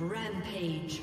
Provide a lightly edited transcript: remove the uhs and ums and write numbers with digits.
Rampage.